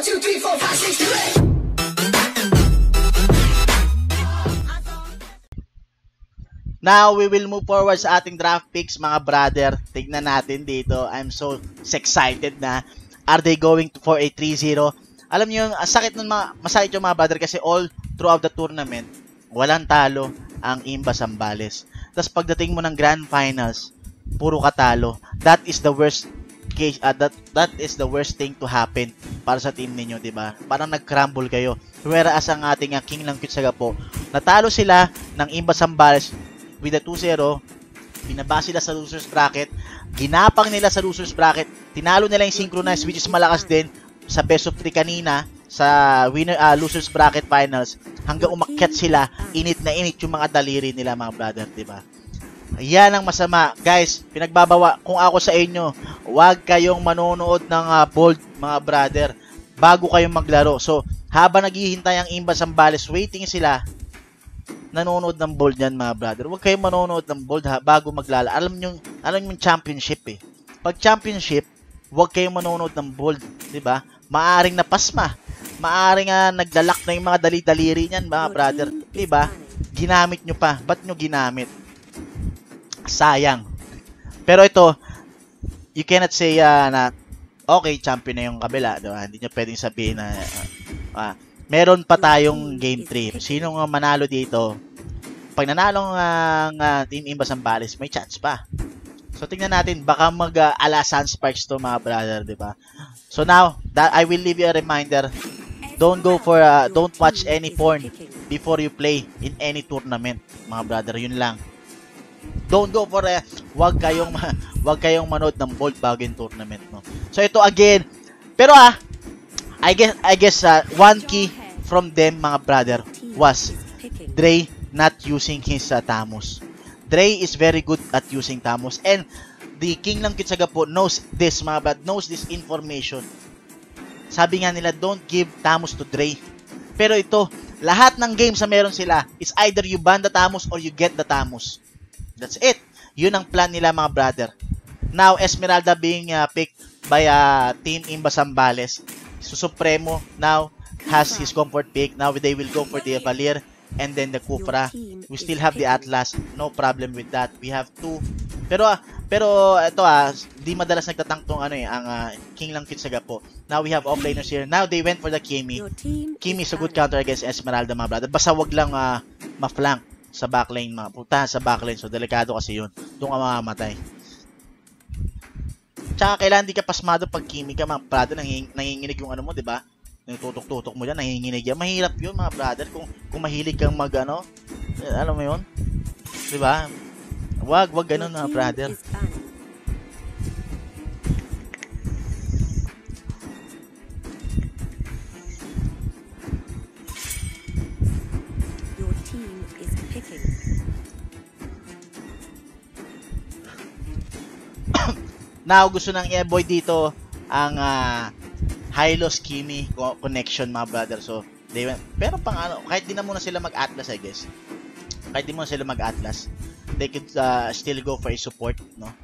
1, 2, 3, 4, 5, 6, 7, 8. Now, we will move forward sa ating draft picks, mga brother. Tignan natin dito. I'm so excited na. Are they going for a 3-0? Alam nyo, masakit yung mga brother kasi all throughout the tournament, walang talo ang Imba Zambales. Tapos pagdating mo ng grand finals, puro katalo. That is the worst case, that is the worst thing to happen para sa team ninyo, di ba? Parang nag-crumble kayo. Whereas ang ating King Langkut Sagapo, natalo sila ng Imba Zambales with a 2-0, binaba sila sa losers bracket, ginapang nila sa losers bracket, tinalo nila yung synchronized, which is malakas din, sa best of 3 kanina, sa winner, losers bracket finals, hanggang umakyat sila, init na init yung mga daliri nila, mga brother, diba? Yan ang masama. Guys, pinagbabawa, kung ako sa inyo, huwag kayong manonood ng bold, mga brother, bago kayong maglaro. So, habang naghihintay ang Imba Zambales, waiting sila, nanonood ng bold yan, mga brother. Huwag kayong manonood ng bold, ha, bago maglala. Alam yung championship, eh. Pag championship, huwag kayong manonood ng bold, di ba? Maaring napasma. Maaring naglalak na yung mga dali-daliri niyan, mga brother. Di ba? Ginamit nyo pa. Ba't nyo ginamit? Sayang. Pero ito, you cannot say na, okay, champion na yung kabila. Diba? Hindi nyo pwedeng sabihin na, meron pa tayong game 3. Sino nga manalo dito? Pag nanalo ng Team Imba Zambales, may chance pa. So tingnan natin, baka mag-ala Sunspikes to, mga brother, di ba? So now, that I will leave you a reminder. Don't watch any porn before you play in any tournament, mga brother. Yun lang. Don't go for wag kayong manood ng bold bago yung tournament, no. So ito again. Pero I guess one key from them, mga brother, was Dre not using his Tamus. Dre is very good at using Tamus, and the King Langkut Sagapo knows this, mga brother, knows this information. Sabi nga nila, don't give Tamus to Dre. Pero ito, lahat ng games na meron sila, it's either you ban the Tamus or you get the Tamus. That's it. Yun ang plan nila, mga brother. Now, Esmeralda being picked by Team Imba Zambales. So, Supremo now has his comfort pick. Now they will go for the Valier and then the Kufra. We still have the Atlas. No problem with that. We have 2. Pero ito di madalas nagtatank tong King Langkut Sagapo. Now we have offlaners here. Now they went for the Kimi. Kimi is a good counter against Esmeralda, mga brother. Basta wag lang ma-flank sa backline, mga puntahan sa backline. So delikado kasi yun. Doon ka mamamatay. Tsaka kailangan di ka pasmado pag Kimi ka, mga brother, nanginginig yung ano mo, di ba? Tutok-tutok mo dyan, nanginginig yan. Mahirap yun, mga brother, kung mahilig kang alam mo yun? Di ba? Wag ganun, mga brother. Your team is picking. Now, gusto nang i-avoid dito ang Hylos-Kimi connection, mga brother. So, they went. Pero kahit di na muna sila mag-Atlas, I guess. Kahit di muna sila mag-Atlas, they could still go for a support, no?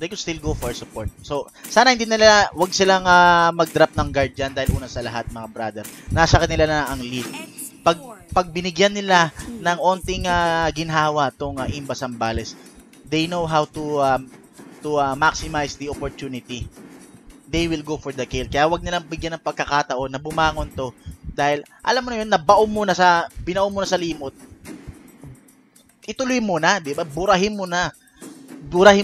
They could still go for support. So, sana hindi nila, wag silang mag-drop ng guard dyan dahil una sa lahat, mga brother. Nasa kanila na ang lead. Pag binigyan nila ng onting ginhawa tong Imba Zambales, they know how to maximize the opportunity. They will go for the kill. Kaya wag nilang bigyan ng pagkakataon na bumangon to dahil alam mo na yun, binaon muna sa limot. Ituloy mo na, di ba? Burahin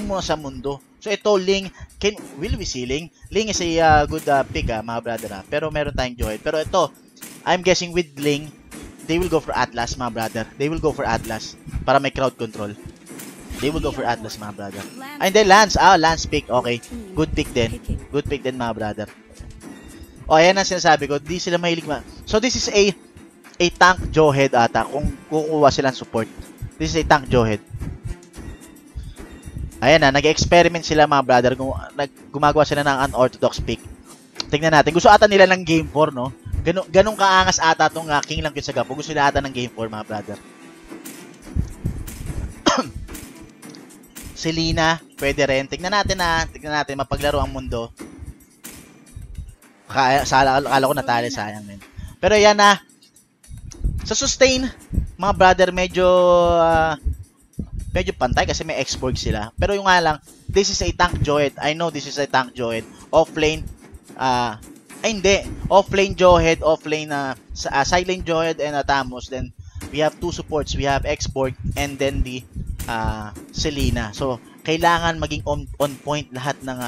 mo na sa mundo. So ito, Ling, will we see Ling? Ling is a good pick, mga brother, pero meron tayong Joy. Pero ito, I'm guessing with Ling, they will go for Atlas, mga brother. They will go for Atlas para may crowd control. They will go for Atlas, mga brother. And then Lance. Lance pick. Okay. Good pick din, mga brother. Ayan ang sinasabi ko. Di sila mahilig So, this is a tank Johead ata. Kung kukuha silang support. This is a tank Johead. Ayan na. Nag-experiment sila, mga brother. Gumagawa sila ng unorthodox pick. Tingnan natin. Gusto ata nila ng Game 4, no? Ganong kaangas ata itong King Langkut Sagapo. Gusto nila ata ng Game 4, mga brother. Si Lina, pwede rin. Tignan natin na. Tignan natin, mapaglaro ang mundo. Kala ko natali, sayang din. Pero yan na. Sa sustain, mga brother, medyo pantay kasi may X-Borg sila. Pero yung nga lang, this is a tank Johet. I know this is a tank Johet. Offlane, hindi. Offlane Johet, offlane Silent Johet and Atamos. Then, we have two supports. We have X-Borg and then the Selena. So, kailangan maging on point lahat ng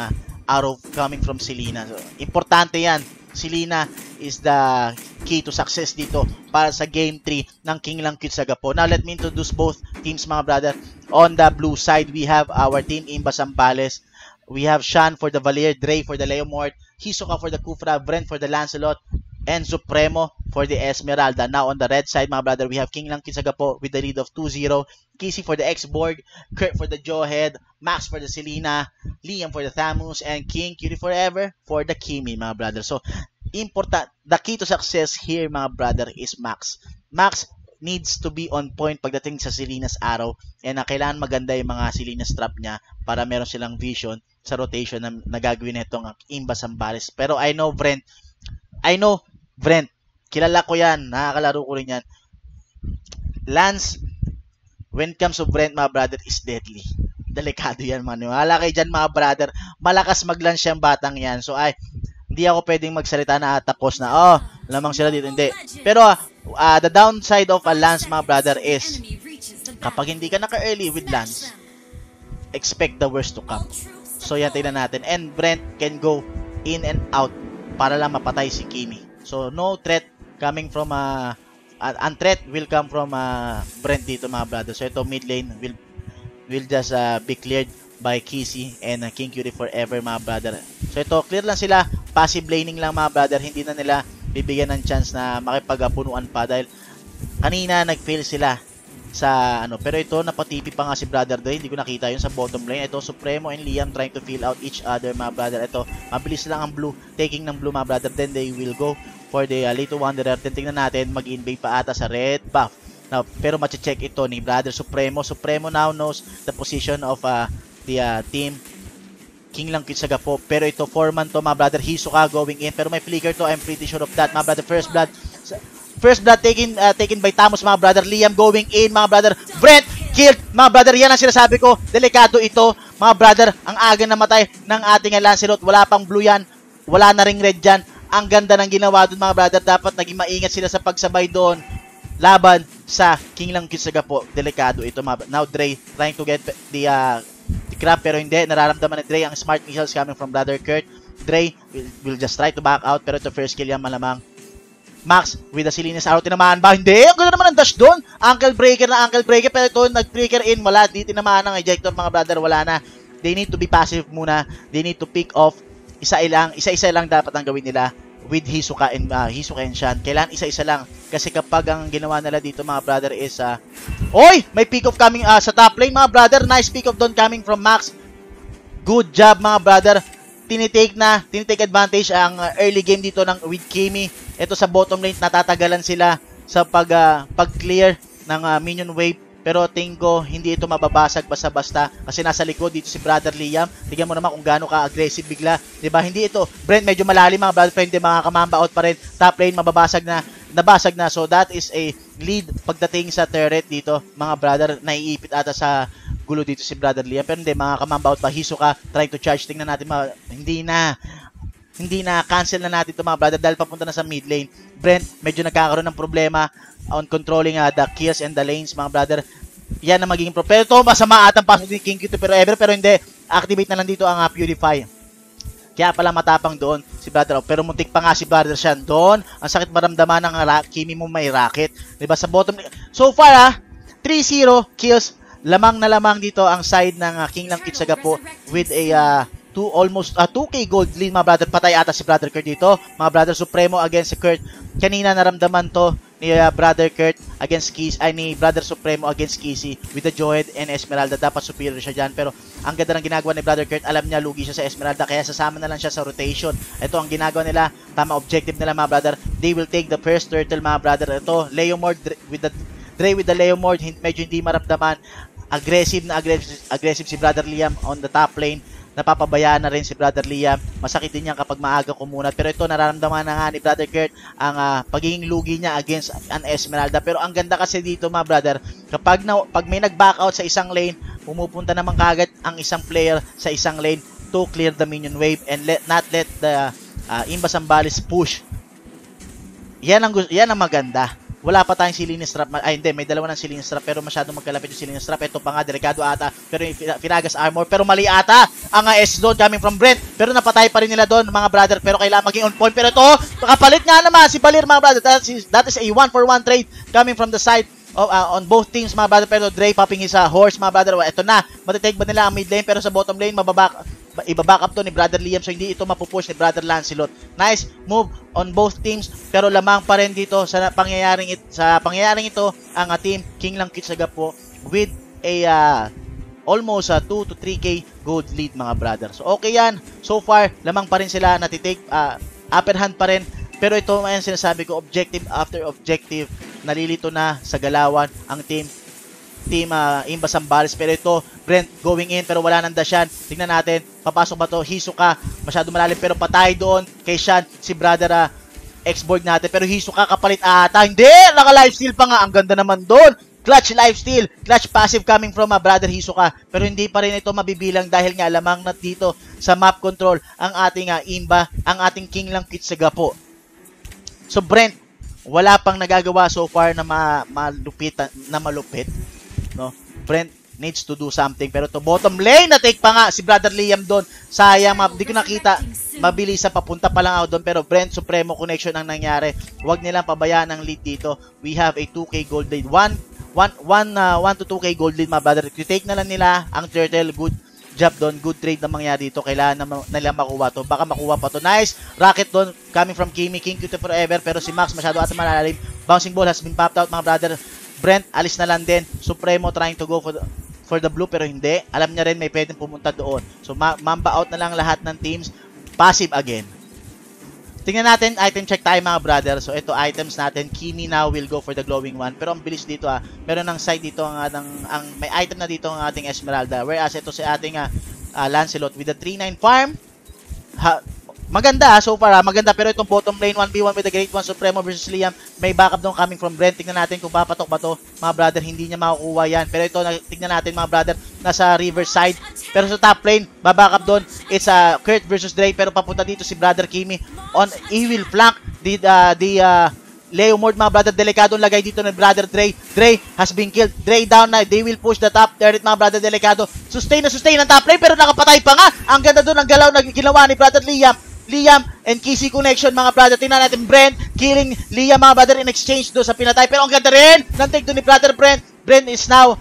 arrow coming from Selena. So, importante yan. Selena is the key to success dito para sa game 3 ng King Lang Cute Sagapo. Now, let me introduce both teams, mga brother. On the blue side, we have our team Imba Sampales. We have Shan for the Valier, Dre for the Leomord, Hisoka for the Kufra, Brent for the Lancelot, and Supremo for the Esmeralda. Now, on the red side, mga brother, we have King Lang Cute Sagapo with the lead of 2-0. Kizzy for the X-Borg, Kurt for the Johead, Max for the Selena, Liam for the Thamus, and King Cutie Forever for the Kimi, mga brother. So, important, the key to success here, mga brother, is Max. Max needs to be on point pagdating sa Selena's arrow, and kailangan maganda yung mga Selena's trap niya para meron silang vision sa rotation na nagagawin itong Imba Sampales. Pero I know Brent, kilala ko yan, nakakalaro ko rin yan. Lance, when it comes to Brent, mga brother, is deadly. Delikado yan, maniwala kayo dyan, mga brother. Malakas mag-lance yung batang yan. So, hindi ako pwedeng magsalita na tapos na, lamang sila dito, hindi. Pero, the downside of a lance, mga brother, is kapag hindi ka naka-early with lance, expect the worst to come. So, yan, tignan natin. And Brent can go in and out para lang mapatay si Kimi. So, no threat coming from threat will come from Brent dito, mga brother. So, ito mid lane will just be cleared by Kizzy and King Cutie Forever, mga brother. So, ito, clear lang sila. Passive laning lang, mga brother. Hindi na nila bibigyan ng chance na makipagpunuan pa dahil kanina nag-fail sila sa ano. Pero ito, napatipi pa nga si brother doon. Hindi ko nakita yun sa bottom lane. Ito, Supremo and Liam trying to fill out each other, mga brother. Ito, mabilis lang ang blue. Taking ng blue, mga brother. Then, they will go for the Little Wanderer. Then, tingnan natin. Mag-invade pa ata sa red buff. Now, pero mache-check ito ni brother Supremo. Supremo now knows the position of the team King Lang Cute Sagapo. Pero ito, foreman to, mga brother. Hisoka going in. Pero may flicker to. I'm pretty sure of that, mga brother. First blood taken by Thamus, mga brother. Liam going in, mga brother. Brent killed, mga brother. Yan ang sinasabi ko. Delikado ito, mga brother. Ang aga namatay ng ating Lancelot. Wala pang blue yan. Wala na ring red dyan. Ang ganda ng ginawa doon, mga brother. Dapat naging maingat sila sa pagsabay doon laban sa King Lang Cute Sagapo. Delikado ito, mga brother. Now, Dre trying to get the crap, pero hindi. Nararamdaman ni Dre ang smart missiles coming from brother Kurt. Dre will just try to back out, pero ito first kill yan malamang. Max with the Selena's arrow. Tinamaan ba? Hindi! Ang gano'n naman ang dash doon. Ankle breaker. Pero ito, nag-breaker in. Wala. Di tinamaan ng ejector, mga brother. Wala na. They need to be passive muna. They need to pick off. Isa-isa lang dapat ang gawin nila with Hisoka and Shan. Kailan isa-isa lang, kasi kapag ang ginawa nila dito, mga brother, is oy! May pick off coming sa top lane, mga brother. Nice pick off doon coming from Max. Good job, mga brother. Tinitake advantage ang early game dito ng with Kimi. Ito sa bottom lane, natatagalan sila sa pag-clear ng minion wave. Pero tingin ko, hindi ito mababasag basta-basta kasi nasa likod dito si brother Liam. Tignan mo naman kung gaano ka-aggressive bigla. Diba? Hindi ito. Brent medyo malalim, mga brother. Hindi makakamamba out pa rin. Top lane, nabasag na. So, that is a lead pagdating sa turret dito, mga brother. Naiipit ata sa gulo dito si brother Liam. Pero hindi, makakamamba out pa. Hisoka trying to charge. Tingnan natin, Hindi na. Cancel na natin ito, mga brother, dahil papunta na sa mid lane. Brent, medyo nagkakaroon ng problema on controlling the kills and the lanes, mga brother. Yan na magiging problem. Pero ito, masama atang pasok ni King Cutie Forever. Pero hindi, activate na lang dito ang Purify. Kaya pala matapang doon si brother. Pero muntik pa nga si brother Shan doon. Ang sakit maramdaman ng Kimi mo may racket. Diba sa bottom. So far 3-0 kills. Lamang na lamang dito ang side ng King Lang Cute Sagapo with a... almost 2k gold lead, mga brother. Patay ata si brother Kurt dito, mga brother. Supremo against Kurt. Kanina naramdaman to ni brother Kurt against Kizzy, ni brother Supremo against Kizzy with the Johet and Esmeralda. Dapat superior siya dyan, pero ang ganda ng ginagawa ni brother Kurt. Alam niya lugi siya sa Esmeralda, kaya sasama na lang siya sa rotation. Ito ang ginagawa nila, tama objective nila, mga brother. They will take the first turtle, mga brother. Ito, Leomord with the Leomord, medyo hindi maramdaman Aggressive si Brother Liam on the top lane. Napapabayaan na rin si Brother Liam. Masakit din yan kapag maaga kumunat. Pero ito, nararamdaman na nga ni Brother Kurt ang pagiging lugi niya against an Esmeralda. Pero ang ganda kasi dito, mga brother, kapag pag may nag-back out sa isang lane, pumupunta naman kagad ang isang player sa isang lane to clear the minion wave and not let the Imbasambalis push. Yan ang maganda. Wala pa tayong Silinis Trap. Ay, hindi. May dalawa ng Silinis Trap. Pero masyadong magkalapit yung Silinis Trap. Ito pa nga. Delikado ata. Pero yung Finagas Armor. Pero mali ata. Ang S doon coming from Brent. Pero napatay pa rin nila doon, mga brother. Pero kailangan maging on point. Pero ito, kapalit nga naman si Balir, mga brother. That is a 1-for-1 trade coming from the side of, on both teams, mga brother. Pero Dre popping his horse, mga brother. Ito na. Matitake ba nila ang mid lane? Pero sa bottom lane, ibaback up to ni Brother Liam, so hindi ito mapupush ni Brother Lancelot. Nice move on both teams, pero lamang pa rin dito sa pangyayaring ito ang team King Lang Kitsaga po with a almost 2 to 3k gold lead, mga brother. So okay yan. So far, lamang pa rin sila, natitake upper hand pa rin. Pero ito, ayan, sinasabi ko, objective after objective, nalilito na sa galawan ang team Imbasambalis. Pero ito, Brent going in, pero wala nang dasyan. Tingnan natin, papasok ba to? Hisoka, masyado malalim, pero patay doon kay Shan si brother X-Borg natin. Pero Hisoka kapalit ata, hindi, naka-lifesteal pa nga. Ang ganda naman doon, clutch lifesteal, clutch passive coming from brother Hisoka. Pero hindi pa rin ito mabibilang dahil nga lamang na dito sa map control ang ating Imba, ang ating King Lang Kitsaga po. So Brent, wala pang nagagawa so far na malupit, no? Brent needs to do something. Pero to bottom lane, na-take pa nga si Brother Liam doon. Sayang, hindi ko nakita. Mabilis sa papunta pa lang ako doon. Pero Brent, Supremo connection ang nangyari. Huwag nilang pabayaan ang lead dito. We have a 2k gold lead. 1 to 2k gold lead, mga brother. Take na lang nila ang turtle. Good job doon. Good trade na mangyari dito. Kailangan nila makuha to. Baka makuha pa to. Nice rocket doon coming from Kimi. King Cute forever. Pero si Max masyado at malalim. Bouncing ball has been popped out, mga brother. Brent, alis na lang din. Supremo trying to go for the blue, pero hindi. Alam niya rin may pwedeng pumunta doon. So, mamba out na lang lahat ng teams. Passive again. Tingnan natin, item check tayo, mga brother. So, ito items natin. Kimi now will go for the glowing one. Pero ang bilis dito, meron ng side dito, may item na dito ang ating Esmeralda. Whereas, ito si ating Lancelot with the 3-9 farm. Maganda so far, maganda. Pero itong bottom lane, 1v1 with the Great One, Supremo versus Liam. May backup doon coming from Brent. Tignan natin kung papatok ba to, mga brother. Hindi niya makukuha yan. Pero ito, tignan natin, mga brother, nasa river side. Pero sa top lane, babackup doon, it's Kurt versus Dre. Pero papunta dito si brother Kimi on evil flank. The Leo Mord, mga brother. Delikado ang lagay dito ng brother Dre. Dre has been killed. Dre down na. They will push the top turret, mga brother. Delikado. Sustain na sustain ang top lane, pero nakapatay pa nga. Ang ganda doon, ang galaw na ginawa ni brother Liam and Kisi connection, mga brother. Tingnan natin, Brent killing Liam, mga brother, in exchange do sa pinatay. Pero ang ganda rin ng take do ni brother Brent. Brent is now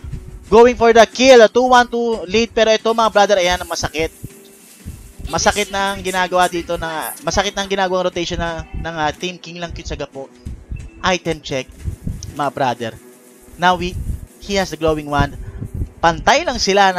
going for the kill. 2-1-2 lead. Pero ito, mga brother, ayan ang masakit. Masakit na ang ginagawa dito, masakit na ang ginagawang rotation ng team King Lang Kitsaga po. Item check, mga brother. Now he has the glowing wand. Pantay lang sila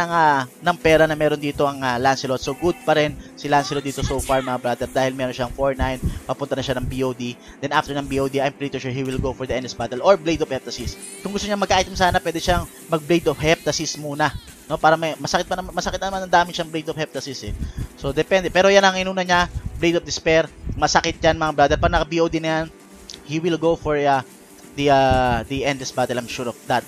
ng pera na meron dito ang Lancelot. So good pa rin si Lancelot dito so far, mga brother, dahil meron siyang 4-9. Papunta na siya ng BOD. Then after ng BOD, I'm pretty sure he will go for the Endless Battle or Blade of Heptasis. Kung gusto niya mag-item sana, pwede siyang mag-Blade of Heptasis muna, no? Para masakit naman ang daming siyang Blade of Heptasis eh. So depende. Pero yan ang inuna niya, Blade of Despair. Masakit yan, mga brother. Pag naka-BOD na yan, he will go for the Endless Battle. I'm sure of that.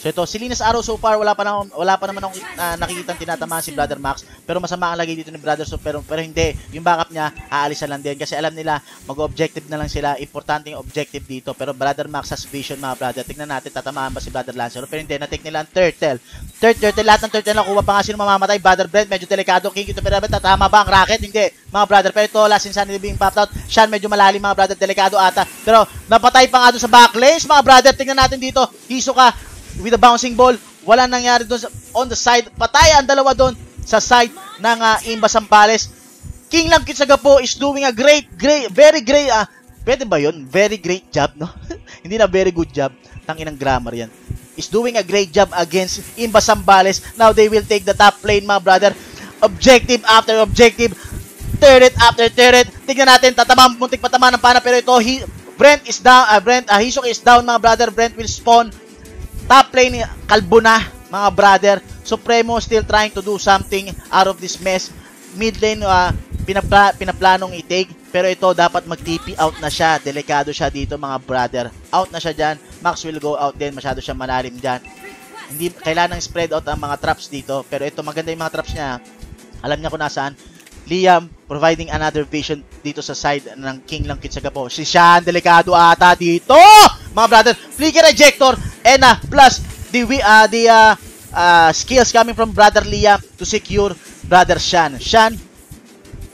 So ito, si Linus Arrow so far, wala pa naman akong nakikitang tinatamaan si Brother Max. Pero masama ang lagay dito ni Brother. So, pero hindi, yung backup niya, aalisan lang din. Kasi alam nila, mag-objective na lang sila. Importante yung objective dito. Pero Brother Max has vision, mga brother. Tignan natin, tatamaan ba si Brother Lancer? Pero hindi, na-take nila ang turtle. Lahat ng turtle na kuha pa nga sino mamamatay. Brother Brent, medyo delikado. King Kito, pero tatama ba ang racket? Hindi, mga brother. Pero ito, last insanity being popped out. Shan, medyo malalim, mga brother. Delikado ata. Pero napatay pa nga doon sa backlash, mga brother. Tignan natin dito, Hisoka with a bouncing ball. Wala nangyari doon on the side. Patay ang dalawa doon sa side ng Imbasambalis. King Lang Kitsaga po is doing a very great, pwede ba yun? Very great job, no? Hindi na very good job. Tanginang grammar yan. Is doing a great job against Imbasambalis. Now they will take the top lane, mga brother. Objective after objective. Turret after turret. Tignan natin, tatamang muntik patama ng pana. Pero ito, Brent is down. Hisoka is down, mga brother. Brent will spawn top lane, kalbo na. mga brother. Supremo still trying to do something out of this mess. Mid lane, pinaplanong i-take. Pero ito, dapat mag-TP out na siya. Delikado siya dito, mga brother. Out na siya dyan. Max will go out din. Masyado siya malalim dyan. Hindi, kailangan spread out ang mga traps dito. Pero ito, maganda yung mga traps niya. Alam niya kung nasaan. Liam providing another vision dito sa side ng King Langkit sa Gapo. Si Shan, delikado ata dito! Mga brother, flicker ejector. And plus, the skills coming from brother Liam to secure brother Shan. Shan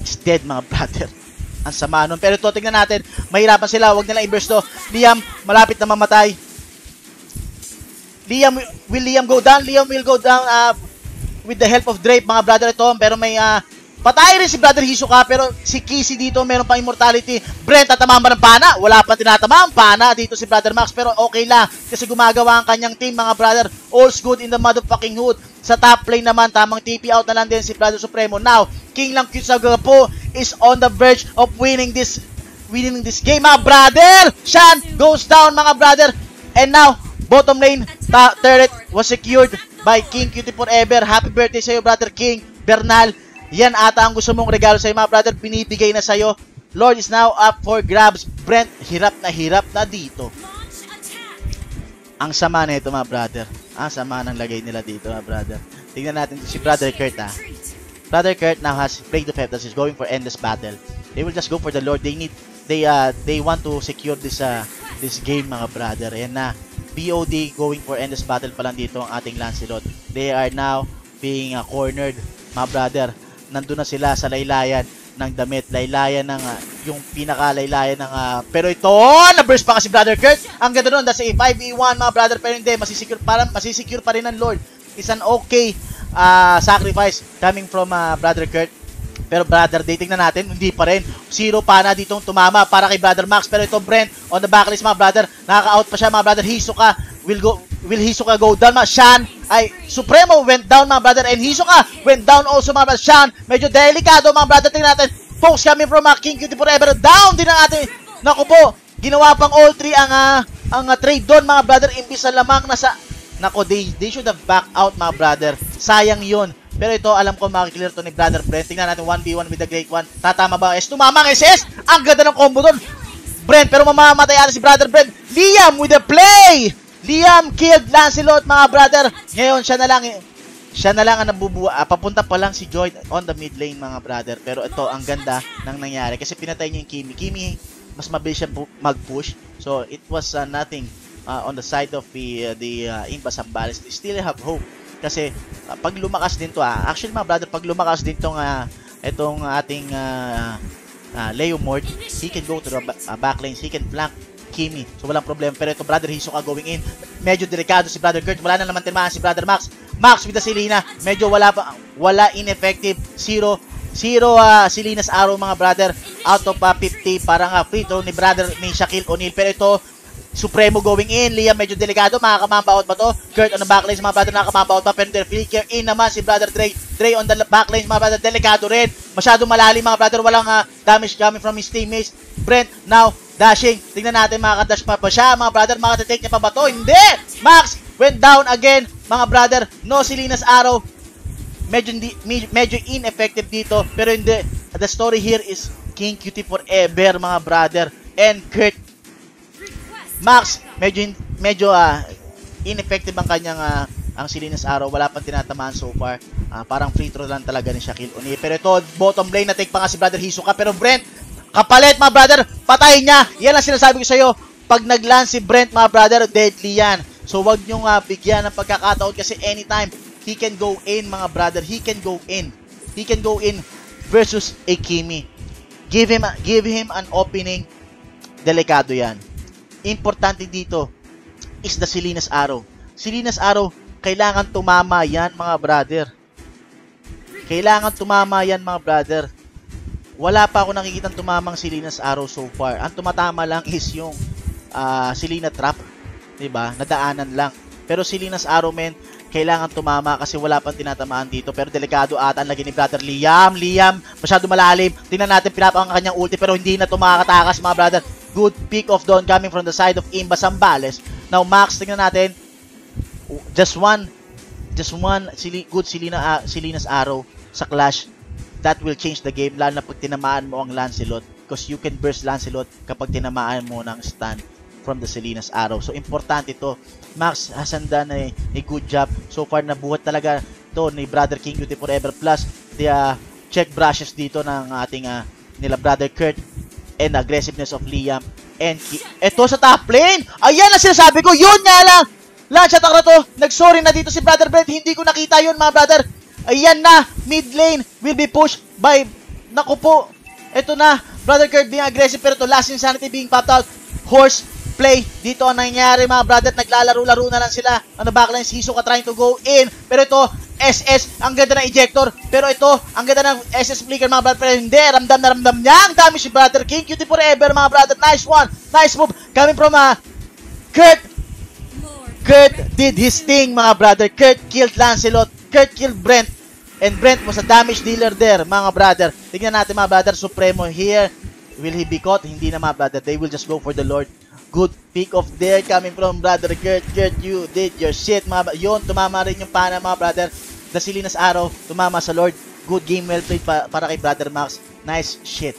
is dead, mga brother. Ang sama nun. Pero ito, tingnan natin. Mahirapan sila. Huwag nilang inverse to. Liam, malapit na mamatay. Liam, will Liam go down? Liam will go down with the help of Drape, mga brother, ito. Pero may, patay rin si brother Hisoka. Pero si Kisi dito, meron pang immortality. Brent, tatama ba ng pana? Wala pa tinatama ang pana dito si brother Max. Pero okay lang. Kasi gumagawa ang kanyang team, mga brother. All's good in the motherfucking hood. Sa top lane naman, tamang TP out na lang din si brother Supremo. Now, King Langkit sa Gapo is on the verge of winning this game, mga brother. Shan goes down, mga brother. And now, bottom lane turret was secured by King Cutie Forever. Happy birthday sa'yo, brother King Bernal. Yan ata ang gusto mong regalo sa'yo, mga brother. Binibigay na sa'yo. Lord is now up for grabs. Brent, hirap na dito. Ang sama na ito, mga brother. Ang sama ng lagay nila dito, mga brother. Tignan natin si brother Kurt, ha. Brother Kurt now has played the Feptas. He's going for endless battle. They will just go for the Lord. They want to secure this game, mga brother. Ayan na. BOD going for endless battle pa lang dito ang ating Lancelot. They are now being cornered, mga brother. Nandun na sila sa laylayan ng damit. Laylayan ng, yung pinakalaylayan ng, pero ito, na-burst pa kasi brother Kurt. Ang ganda nun, that's a 5v1, mga brother. Pero hindi, masisecure pa rin ng Lord. It's an okay sacrifice coming from brother Kurt. Pero brother, dating na natin, hindi pa rin. Zero pa na ditong tumama para kay brother Max. Pero ito, Brent, on the backlist, mga brother. Nakaka-out pa siya, mga brother. Hisoka will Hisoka go down, mga Shan. Ay, Supremo went down, mga brother. And Hisoka went down also, mga brother. Shan, medyo delikado, mga brother. Tingnan natin, folks, coming from King Cutie Forever. Down din ang ating, naku po, ginawa pang all three ang trade doon, mga brother. Imbis na lamang nasa, naku, they should have back out, mga brother. Sayang yun. Pero ito, alam ko makiklear to ni brother Brent. Tingnan natin, 1v1 with the Great One. Tatama ba ang S? Tumama ang SS! Ang ganda ng combo doon, Brent. Pero mamamatay ata si brother Brent. Liam with the play! Liam killed Lancelot, mga brother. Ngayon, siya na lang ang nabubuwa. Papunta pa lang si Joy on the mid lane, mga brother. Pero ito, ang ganda ng nangyari. Kasi pinatay niya yung Kimi. Kimi, mas mabilis siya mag-push. So, it was nothing on the side of the Imba Sambales. They still have hope. Kasi pag lumakas din to, actually, mga brother, pag lumakas din tong itong ating Leomord, he can go to the backlines, he can flank Kimi, so walang problema. Pero ito, brother Hisoka going in, medyo delikado si brother Kurt. Wala na naman tinamaan si brother Max. Max with the Selena, medyo wala ineffective. Zero Selena's arrow, mga brother, out of 50. Parang free throw ni brother, ni Shaquille O'Neal. Pero ito, Supremo going in. Liam medyo delikado. Makakamamba out ba to? Kurt on the backlines, mga brother. Nakakamamba out pa. Pero flicker in naman si brother Dre. Dre on the backlines, mga brother. Delikado rin. Masyado malalim, mga brother. Walang damage coming from his teammates. Brent now dashing. Tingnan natin, makakadash pa pa siya, mga brother. Makakatake niya pa ba to? Hindi! Max went down again, mga brother. No Selena's arrow. Medyo ineffective dito. Pero hindi. The story here is King Cutie Forever, mga brother. And Kurt. Max, medyo ineffective ang kanyang ang Selena's arrow. Wala pang tinatamaan so far. Parang free throw lang talaga ni Shaquille O'Neal. Pero ito, bottom lane, na-take pa nga si brother Hisoka. Pero Brent, kapalit, mga brother, patayin niya. Yan ang sinasabi ko sa'yo. Pag nag-land si Brent, mga brother, deadly yan. So wag nyo nga bigyan ng pagkakataon kasi anytime he can go in, mga brother. He can go in. He can go in versus a Kimi. Give him an opening. Delikado yan. Importante dito is the Selena's arrow. Selena's arrow, kailangan tumama yan, mga brother. Kailangan tumama yan, mga brother. Wala pa ako nakikitang tumamang Selena's arrow so far. Ang tumatama lang is yung Selena trap, 'di ba? Nadaanan lang. Pero Selena's arrow, men, kailangan tumama kasi wala pang tinatamaan dito. Pero delikado ata ang lagi ni brother Liam. Liam, masyado malalim. Tingnan natin, pinapang ang kanyang ulti pero hindi na tumakatakas, mga brother. Good pick of Dawn coming from the side of Imba Sambales. Now, Max, tingnan natin. Just one just one good Selena's arrow sa clash, that will change the game, lalo na pag tinamaan mo ang Lancelot, because you can burst Lancelot kapag tinamaan mo ng stun from the Selena's arrow. So importante ito. Max has done a good job so far. Nabuhat talaga to ni Brother King Duty Forever, plus the check brushes dito ng ating nila Brother Kurt, and aggressiveness of Liam. And ito sa top lane, ayan na sinasabi ko, yun nga lang launch attack na to. Nagsorry na dito si Brother Brent, hindi ko nakita yun mga brother. Ayan na, mid lane will be pushed by, naku po, ito na Brother Kurt being aggressive, pero to last insanity being popped out. Horse play dito ang nangyari mga brother, naglalaro-laro na lang sila on the backline. Si Hisoka trying to go in, pero ito SS, ang ganda ng ejector, pero ito ang ganda ng SS flicker mga brother, pero hindi, ramdam na ramdam niya ang damage si Brother King Cutie Forever mga brother. Nice one, nice move coming from Kurt. Kurt did his thing mga brother. Kurt killed Lancelot, Kurt killed Brent, and Brent was a damage dealer there mga brother. Tignan natin mga brother, Supremo here, will he be caught? Hindi na mga brother, they will just go for the Lord. Good pick of there coming from Brother Kurt. Kurt, you did your shit mga brother. Yun, tumama rin yung pana mga brother. The Selena's arrow, tumama sa Lord. Good game, well played para kay Brother Max. Nice shit.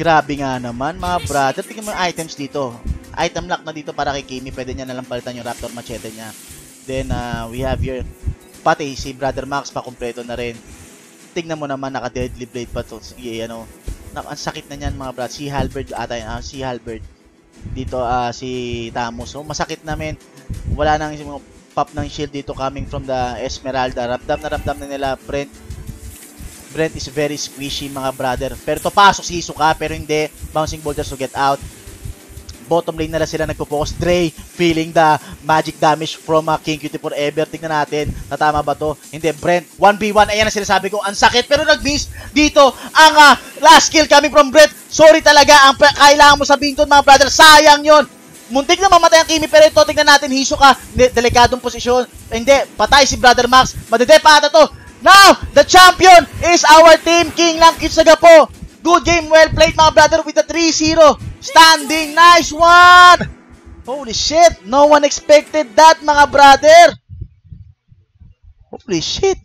Grabe nga naman mga brother. Tingnan mo yung items dito. Item lock na dito para kay Kimi. Pwede niya nalang palitan yung Raptor Machete niya. Then we have your pati si Brother Max pa kumpleto na rin. Tignan mo naman, naka deadly blade pa to. Yeah, ano, ang sakit na niyan mga brad. Si Halberd ata yun, si Halberd dito, si Tamos. So masakit na men. Wala nang pop ng shield dito coming from the Esmeralda. Ramdam na nila Brent. Brent is very squishy mga brother. Pero to pasok si Hisoka, pero hindi, bouncing ball just to get out. Bottom lane na sila nagpo-focus. Dre feeling the magic damage from King Cutie Forever. Tignan natin, natama ba to? Hindi, Brent 1v1. Ayan na sinasabi ko, ang sakit, pero nag-miss dito ang last kill coming from Brent. Sorry talaga, ang kailangan mo sabihin to mga brother, sayang yon. Muntik na mamatay ang Kimi, pero ito, tignan natin, Hisoka, delikadong posisyon. Hindi, patay si Brother Max, madedepa ata to. Now, the champion is our team, King Lam Kitsagapo. Good game, well played mga brother, with the 3-0 standing. Nice one! Holy shit! No one expected that, mga brother! Holy shit!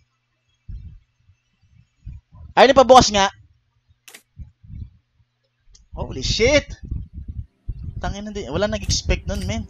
Ayun pa, bukas nga. Holy shit! Tangina din. Wala nag-expect nun, men.